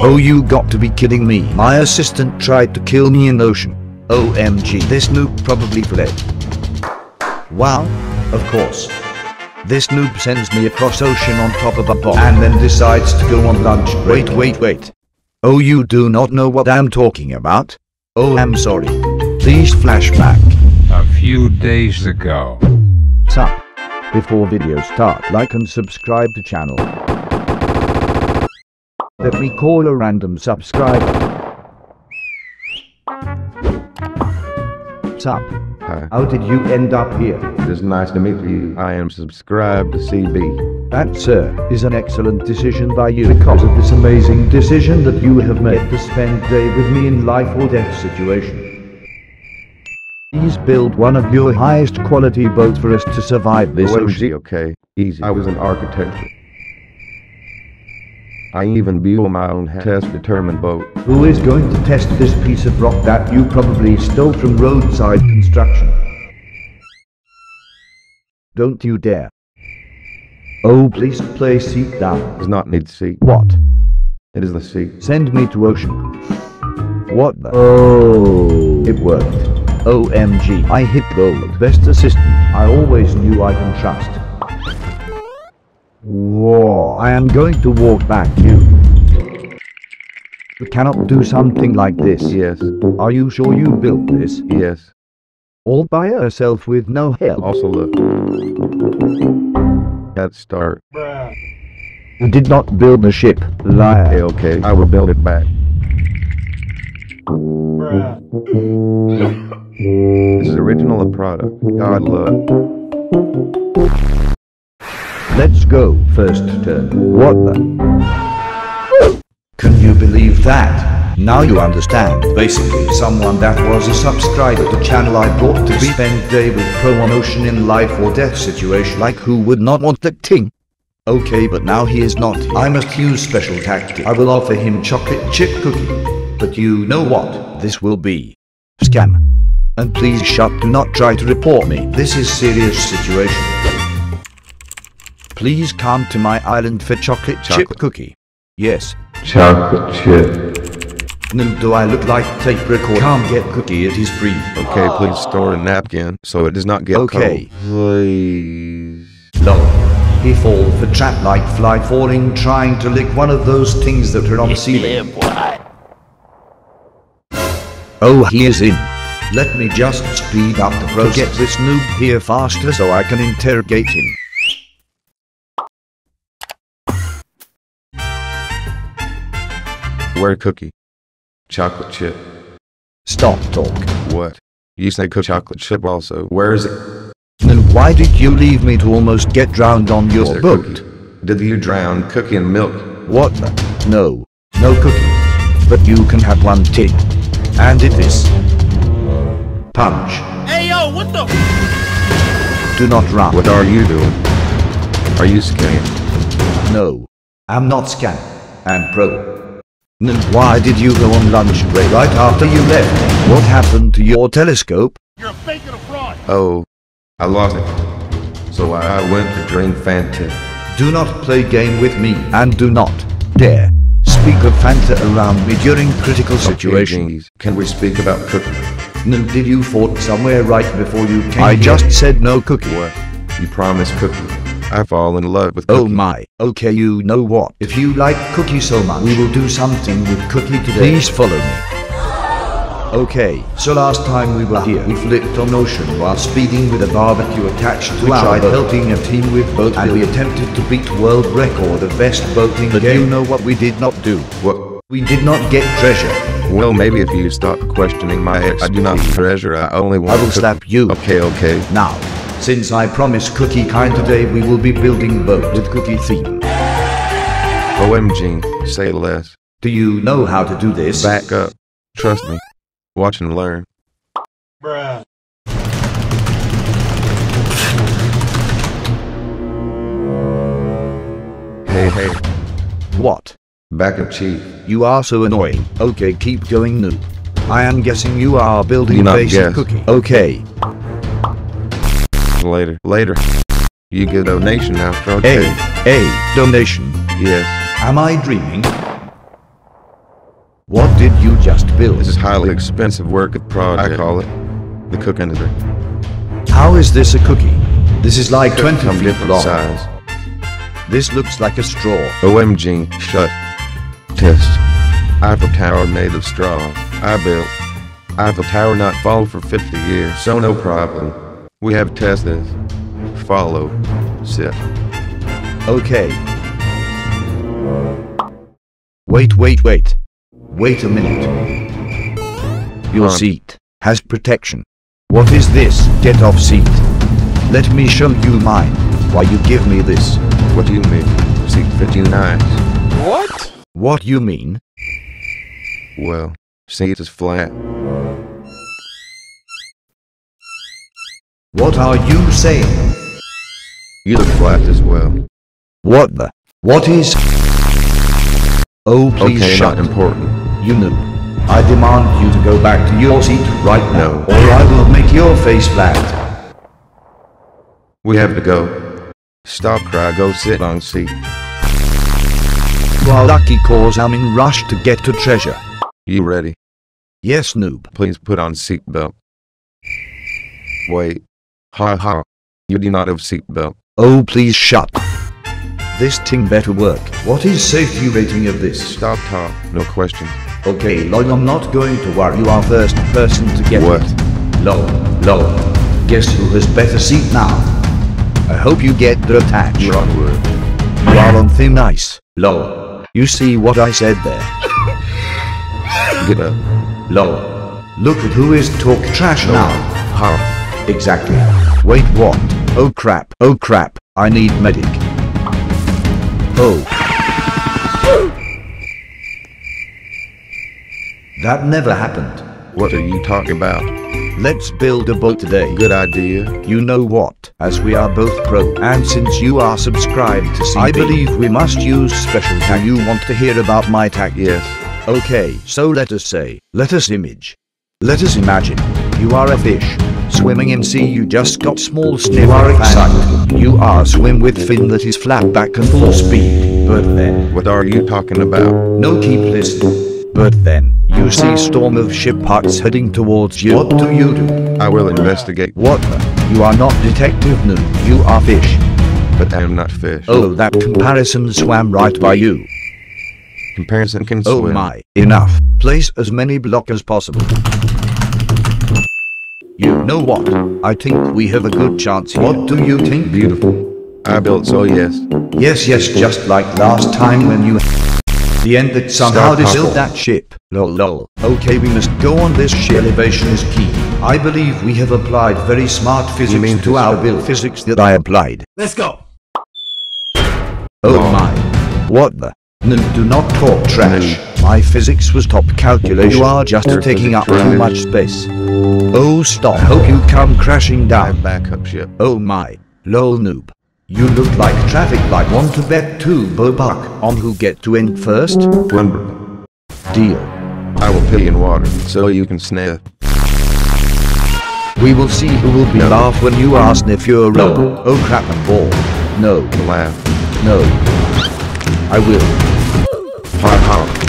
Oh, you got to be kidding me. My assistant tried to kill me in the ocean. OMG, this noob probably fled. Wow, of course. This noob sends me across ocean on top of a bomb and then decides to go on lunch. Wait. Oh, you do not know what I'm talking about. Oh, I'm sorry. Please flashback. A few days ago. Sup. Before video start, like and subscribe to channel. Let me call a random subscriber. Sup. Hi. How did you end up here? It is nice to meet you. I am subscribed to CB. That, sir, is an excellent decision by you. Because of this amazing decision that you have made to spend day with me in life or death situation. Please build one of your highest quality boats for us to survive this ocean. Okay, easy. I was an architect. I even built my own test-determined boat. Who is going to test this piece of rock that you probably stole from roadside construction? Don't you dare. Oh, please play seat down. Does not need seat. What? It is the seat. Send me to ocean. What the? Oh, it worked. OMG, I hit gold. Best assistant, I always knew I can trust. Whoa, I am going to walk back you. We cannot do something like this. Yes. Are you sure you built this? Yes. All by yourself with no help. Also look. That start. You did not build the ship. Liar. Okay, I will build it back. This is original product. God love. Let's go first turn. What the? Can you believe that? Now you understand. Basically, someone that was a subscriber to channel I brought to spend day with pro on ocean in life or death situation. Like who would not want the ting? Okay, but now he is not here. I must use special tactic. I will offer him chocolate chip cookie. But you know what? This will be scam. And please shut, do not try to report me. This is serious situation. Please come to my island for chocolate chip cookie. Yes. Chocolate chip. No, do I look like tape record? Come get cookie, it is free. Okay, please store a napkin so it does not get cold. Please. No. He fall for trap like fly falling trying to lick one of those things that are on ceiling. Oh, he is in. Let me just speed up the process. Get this noob here faster so I can interrogate him. Where cookie? Chocolate chip. Stop talk. What? You say chocolate chip also. Where is it? Then why did you leave me to almost get drowned on your boat? Cookie? Did you drown cookie in milk? What the? No. No cookie. But you can have one tick. And it is punch. Hey yo, what the? Do not run. What are you doing? Are you scammed? No, I'm not scammed. I'm pro. Then why did you go on lunch break right after you left? What happened to your telescope? You're a fake and a fraud. Oh, I lost it. So I went to drink Fanta. Do not play game with me and do not dare. Speak of Fanta around me during critical situations. Can we speak about cooking? No, did you fought somewhere right before you came? I just said no cookie. What? You promised cookie. I fall in love with cookie. Oh my. Okay, you know what? If you like cookie so much, we will do something with cookie today. Please follow me. Okay, so last time we were here, we flipped on ocean while speeding with a barbecue attached to our boat. Helping a team with boat and we attempted to beat world record of best boating but game. You know what we did not do? What? We did not get treasure. Well, maybe if you stop questioning my expertise. I do not treasure, I only want I will slap you. Okay. Now, since I promised cookie kind today, we will be building boat with cookie theme. OMG, say less. Do you know how to do this? Back up. Trust me. Watch and learn. Bruh. Hey. What? Back up, Chief. You are so annoying. Okay, keep going, noob. I am guessing you are building basic cookie. Okay. Later. You get a donation after. Okay. A donation. Yes. Am I dreaming? What did you just build? This is highly expensive work of product. I call it the cookie. How is this a cookie? This is like 20 feet long. Size. This looks like a straw. OMG, shut. Test. Eiffel Tower made of straw. I built. Eiffel Tower not fall for 50 years, so no problem. We have tested. Follow. Sit. Okay. Wait. Wait a minute. Your seat has protection. What is this? Get off seat. Let me show you mine. Why you give me this? What do you mean? Seat 59. What? What you mean? Well, seat is flat. What are you saying? You look flat as well. What the? What is? Oh, please okay, shut. Not important. You noob. I demand you to go back to your seat right now, or I will make your face flat. We have to go. Stop cry, go sit on seat. You are lucky cause I'm in rush to get to treasure. You ready? Yes, noob. Please put on seatbelt. Wait. Ha. You do not have seatbelt. Oh, please shut. This thing better work. What is safety rating of this? Stop talk, no question. Okay, lol, I'm not going to worry. You are first person to get what? It. Lol. Guess who has better seat now? I hope you get the attach. You're on word. You are on thin ice. Lol. You see what I said there? Get up. Lol. Look at who is talk trash now. Huh? Exactly. Wait, what? Oh crap. I need medic. Oh. That never happened. What are you talking about? Let's build a boat today. Good idea. You know what? As we are both pro, and since you are subscribed to CB, I believe we must use special tag. You want to hear about my tag? Yes. Okay, so let us say, let us imagine. You are a fish, swimming in sea. You just got small sniff. You are excited. You are swim with fin that is flat back and full speed. But then... What are you talking about? No, keep listening. But then, you see storm of ship parts heading towards you. What do you do? I will investigate. What the? You are not detective noob. You are fish. But I am not fish. Oh, that comparison swam right by you. Comparison can swim. Oh my. Enough. Place as many blocks as possible. You know what? I think we have a good chance here. What do you think? Beautiful. I built so yes. Yes, just like last time when you... The end that somehow disabled that ship. Lol. Okay, we must go on this ship. Elevation is key. I believe we have applied very smart physics to our build. Physics that I applied. Let's go. Oh my. What the? No, do not talk trash. My physics was top calculation. You are just taking up too much space. Oh, stop. I hope you come crashing down. Backup ship. Oh my. Lol, noob. You look like traffic light. Want to bet two bobuck on who get to end first? Lumber. Deal. I will pee in water so you can sniff. We will see who will be laugh when you are sniff your roll. Oh crap and ball. No. Laugh. No. I will. Ha ha.